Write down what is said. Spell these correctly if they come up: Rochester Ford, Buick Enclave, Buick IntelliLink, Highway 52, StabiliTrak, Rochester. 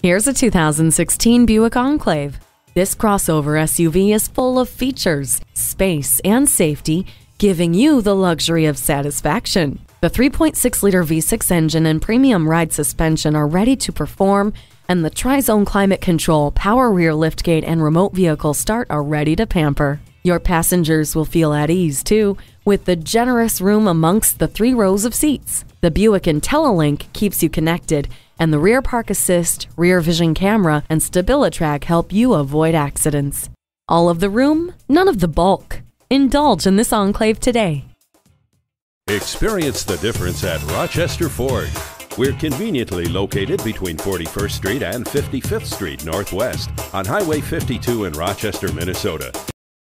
Here's a 2016 Buick Enclave. This crossover SUV is full of features, space, and safety, giving you the luxury of satisfaction. The 3.6-liter V6 engine and premium ride suspension are ready to perform, and the tri-zone climate control, power rear liftgate, and remote vehicle start are ready to pamper. Your passengers will feel at ease, too, with the generous room amongst the 3 rows of seats. The Buick IntelliLink keeps you connected, and the Rear Park Assist, Rear Vision Camera, and StabiliTrak help you avoid accidents. All of the room, none of the bulk. Indulge in this Enclave today. Experience the difference at Rochester Ford. We're conveniently located between 41st Street and 55th Street Northwest on Highway 52 in Rochester, Minnesota.